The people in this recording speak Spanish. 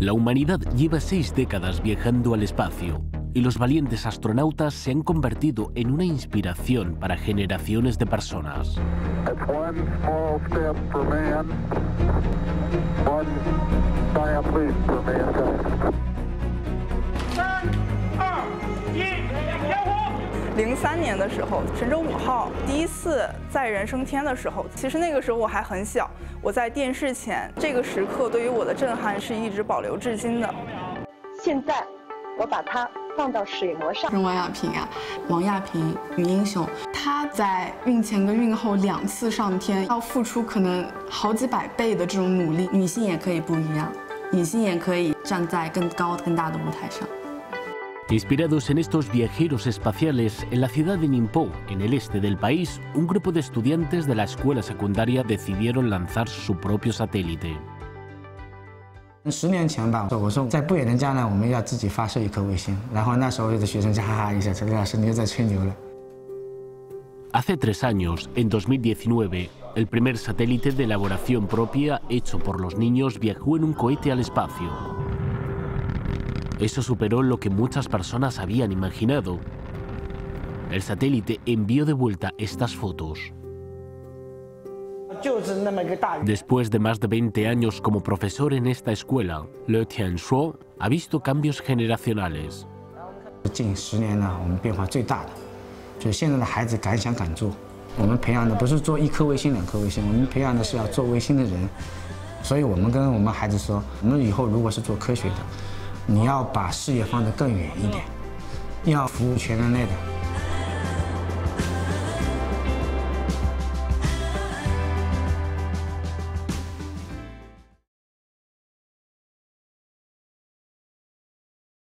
La humanidad lleva 6 décadas viajando al espacio y los valientes astronautas se han convertido en una inspiración para generaciones de personas.03年的时候，神舟5号第一次载人升天的时候，其实那个时候我还很小，我在电视前，这个时刻对于我的震撼是一直保留至今的。现在，我把它放到水膜上。跟王亚平啊，王亚平女英雄，她在孕前跟孕后2次上天，要付出可能好几百倍的这种努力。女性也可以不一样，女性也可以站在更高、更大的舞台上。 Inspirados en estos viajeros espaciales, en la ciudad de Ningbo, en el este del país, un grupo de estudiantes de la escuela secundaria decidieron lanzar su propio satélite. 10年前吧，我说在不远的将来我们要自己发射一颗卫星，然后那时候有的学生就哈哈一下，陈老师你又在吹牛了。 Hace 3 años, en 2019, el primer satélite de elaboración propia hecho por los niños viajó en un cohete al espacio. Eso superó lo que muchas personas habían imaginado. El satélite envió de vuelta estas fotos. Después de más de 20 años como profesor en esta escuela, Le Tian Shuo ha visto cambios generacionales. 近10年呢，我们变化最大的，就是现在的孩子敢想敢做。我们培养的不是做一颗卫星、2颗卫星，我们培养的是要做卫星的人。所以我们跟我们孩子说，我们以后如果是做科学的。 你要把视野放得更远一点，要服务全人类的。